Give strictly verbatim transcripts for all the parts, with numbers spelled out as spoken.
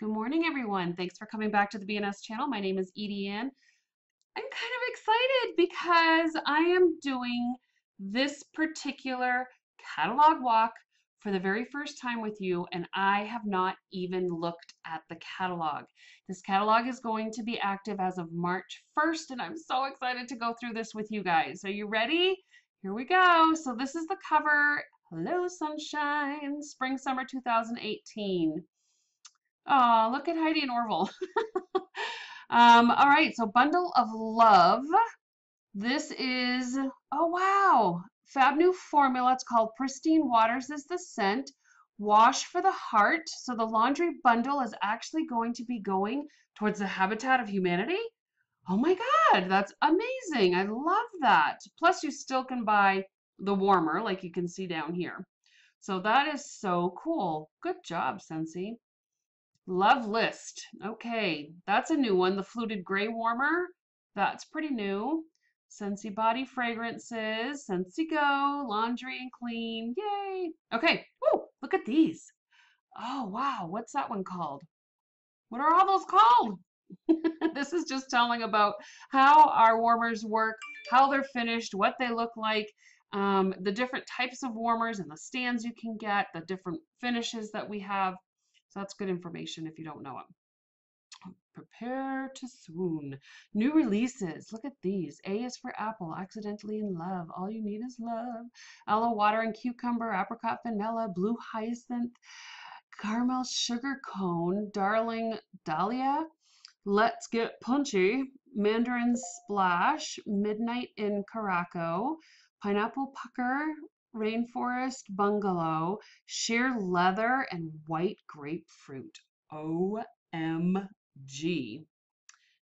Good morning, everyone. Thanks for coming back to the B N S channel. My name is Edie Ann. I'm kind of excited because I am doing this particular catalog walk for the very first time with you, and I have not even looked at the catalog. This catalog is going to be active as of March first, and I'm so excited to go through this with you guys. Are you ready? Here we go. So this is the cover. Hello, sunshine. Spring, summer two thousand eighteen. Oh, look at Heidi and Orville. um, all right, so Bundle of Love. This is, oh, wow. Fab new formula. It's called Pristine Waters is the scent. Wash for the Heart. So the laundry bundle is actually going to be going towards the Habitat of Humanity. Oh my God, that's amazing. I love that. Plus you still can buy the warmer like you can see down here. So that is so cool. Good job, Scentsy. Love List. Okay, that's a new one. The fluted gray warmer. That's pretty new. Scentsy Body Fragrances, Scentsy Go, Laundry and Clean, yay! Okay, woo, look at these. Oh, wow, what's that one called? What are all those called? This is just telling about how our warmers work, how they're finished, what they look like, um, the different types of warmers and the stands you can get, the different finishes that we have. So that's good information if you don't know it. Prepare to swoon. New releases. Look at these. A is for apple. Accidentally in love. All you need is love. Aloe water and cucumber. Apricot vanilla. Blue hyacinth. Caramel sugar cone. Darling dahlia. Let's get punchy. Mandarin splash. Midnight in Caraco. Pineapple pucker. Rainforest bungalow. Sheer leather and white grapefruit. O M G. G.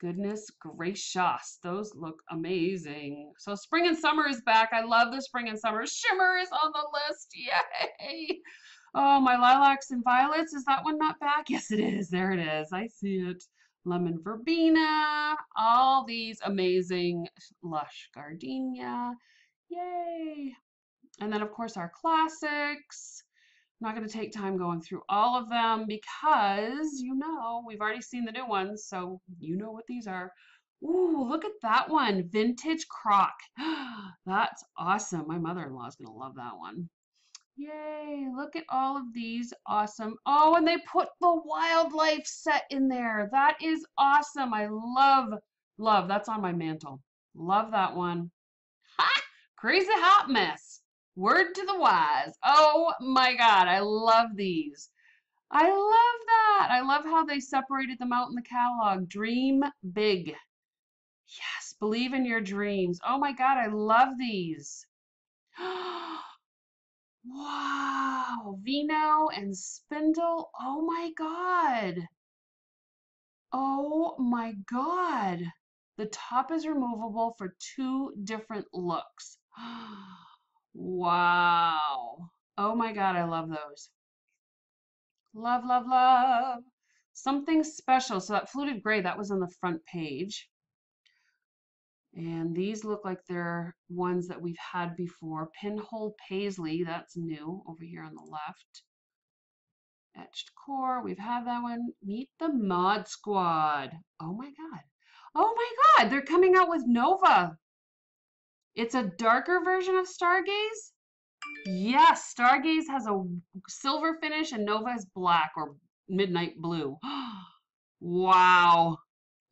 Goodness gracious, those look amazing. So spring and summer is back. I love the spring and summer. Shimmer is on the list. Yay! Oh, my lilacs and violets. Is that one not back? Yes, it is. There it is. I see it. Lemon verbena. All these amazing lush gardenia. Yay! And then, of course, our classics. I'm not going to take time going through all of them because, you know, we've already seen the new ones, so you know what these are. Ooh, look at that one. Vintage Croc. That's awesome. My mother-in-law is going to love that one. Yay. Look at all of these. Awesome. Oh, and they put the wildlife set in there. That is awesome. I love, love. That's on my mantle. Love that one. Ha! Crazy hot mess. Word to the wise. Oh my God, I love these. I love that. I love how they separated them out in the catalog. Dream big. Yes, believe in your dreams. Oh my God, I love these. Wow, Vino and Spindle. Oh my God. Oh my God. The top is removable for two different looks. Wow. Oh my God, I love those. Love, love, love. Something special. So that fluted gray, that was on the front page. And these look like they're ones that we've had before. Pinhole Paisley, that's new over here on the left. Etched Core, we've had that one. Meet the Mod Squad. Oh my God. Oh my God, they're coming out with Nova. It's a darker version of Stargaze. Yes, Stargaze has a silver finish and Nova is black or midnight blue. Wow.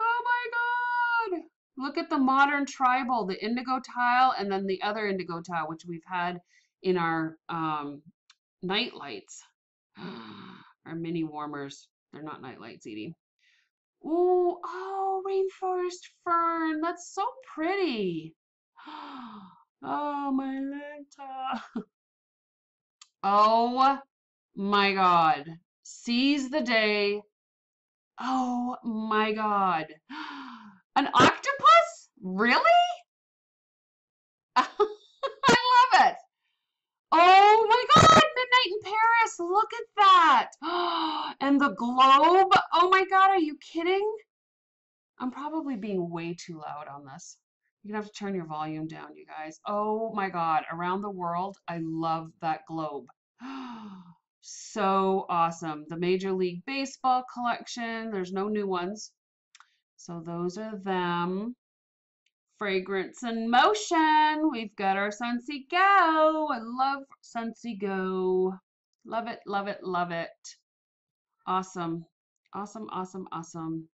Oh my God. Look at the modern tribal, the indigo tile, and then the other indigo tile, which we've had in our um, night lights. Our mini warmers. They're not night lights, Edie. Ooh, oh, rainforest fern. That's so pretty. Oh my Lanta. Oh my God. Seize the day. Oh my God. An octopus? Really? I love it. Oh my God. Midnight in Paris. Look at that. And the globe. Oh my God. Are you kidding? I'm probably being way too loud on this. You're gonna have to turn your volume down, you guys. Oh my God, around the world. I love that globe. so awesome. The Major League Baseball collection, there's no new ones. So those are them. Fragrance in Motion, we've got our Scentsy Go. I love Scentsy Go. Love it, love it, love it. Awesome, awesome, awesome, awesome.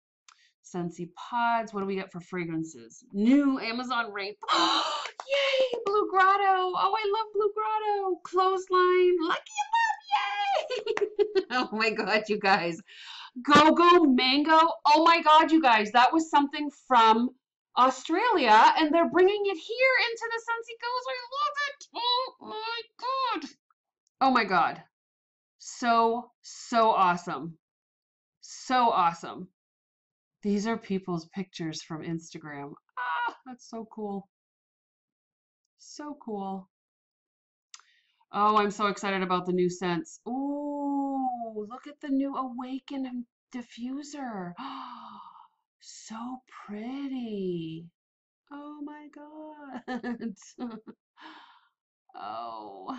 Scentsy Pods, what do we get for fragrances? New Amazon Rape. Oh, yay, Blue Grotto. Oh, I love Blue Grotto. Clothesline, Lucky Above, yay. Oh my God, you guys. Go-Go Mango. Oh my God, you guys, that was something from Australia, and they're bringing it here into the Scentsy Go's. I love it. Oh my God. Oh my God. So, so awesome. So awesome. These are people's pictures from Instagram. Ah, that's so cool. So cool. Oh, I'm so excited about the new scents. Ooh, look at the new Awaken diffuser. Oh, so pretty. Oh my God. Oh,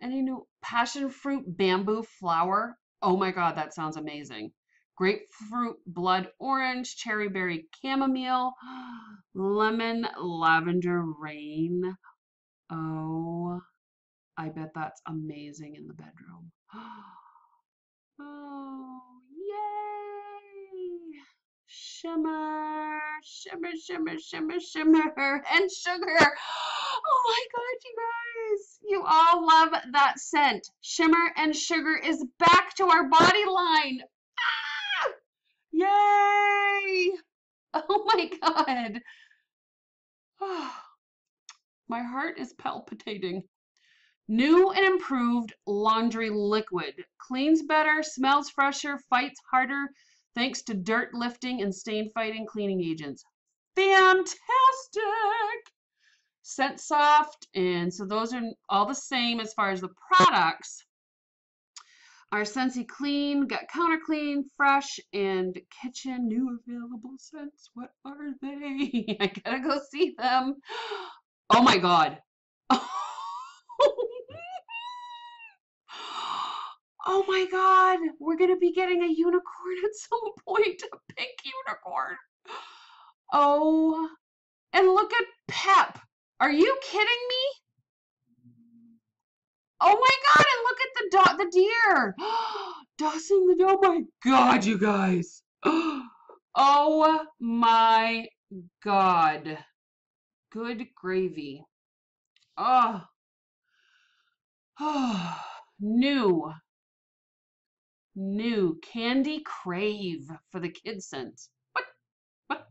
any new passion fruit bamboo flower? Oh my God, that sounds amazing. Grapefruit, blood orange, cherry berry, chamomile, lemon, lavender rain. Oh, I bet that's amazing in the bedroom. Oh, yay! Shimmer, shimmer, shimmer, shimmer, shimmer, and sugar. Oh my God, you guys, you all love that scent. Shimmer and sugar is back to our body line. Yay! Oh my God. Oh, my heart is palpitating. New and improved laundry liquid. Cleans better, smells fresher, fights harder thanks to dirt lifting and stain fighting cleaning agents. Fantastic! Scent Soft. And so those are all the same as far as the products. Our Scentsy Clean, got Counter Clean, Fresh, and Kitchen. New available scents. What are they? I gotta go see them. Oh my God. Oh my God. We're gonna be getting a unicorn at some point. A pink unicorn. Oh. And look at Pep. Are you kidding me? Oh my God, and look at the, do the deer. Dawson the deer. Oh my God, you guys. Oh my God. Good gravy. Oh. Oh. New. New. Candy Crave for the kids' scent. What? What?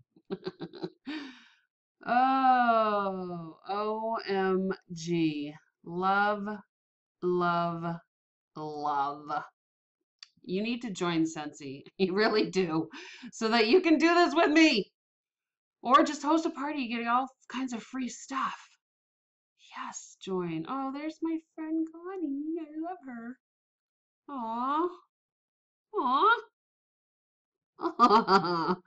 Oh. O M G. Love. Love, love. You need to join Scentsy. You really do. So that you can do this with me. Or just host a party. You get all kinds of free stuff. Yes, join. Oh, there's my friend Connie. I love her. Aw. Aw. Aw.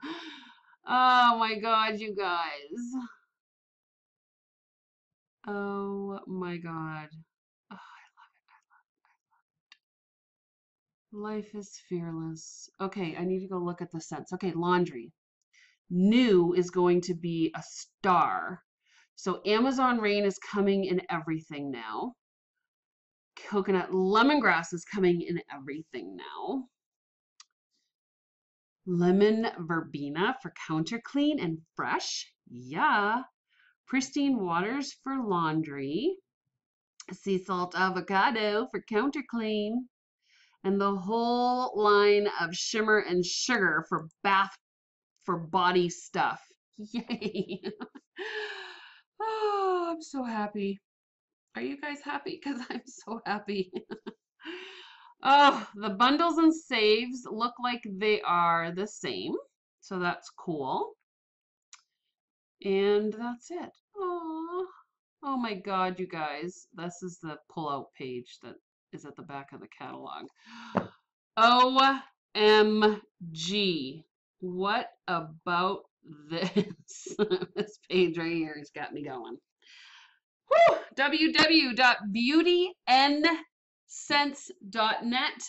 Oh my God, you guys. Oh my God. Life is Fearless. Okay, I need to go look at the scents. Okay, laundry. New is going to be a star. So Amazon Rain is coming in everything now. Coconut Lemongrass is coming in everything now. Lemon Verbena for Counter Clean and Fresh. Yeah. Pristine Waters for laundry. Sea Salt Avocado for Counter Clean. And the whole line of Shimmer and Sugar for bath, for body stuff. Yay. Oh, I'm so happy. Are you guys happy? Because I'm so happy. Oh, the bundles and saves look like they are the same. So that's cool. And that's it. Aww. Oh my God, you guys. This is the pull-out page that is at the back of the catalog. O M G. What about this? This page right here has got me going. Whew! w w w dot beauty n beauty scents dot net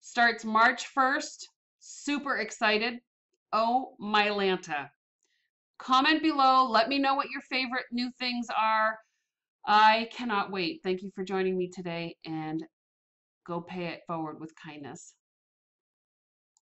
starts March first. Super excited. Oh my Lanta. Comment below. Let me know what your favorite new things are. I cannot wait. Thank you for joining me today, and go pay it forward with kindness.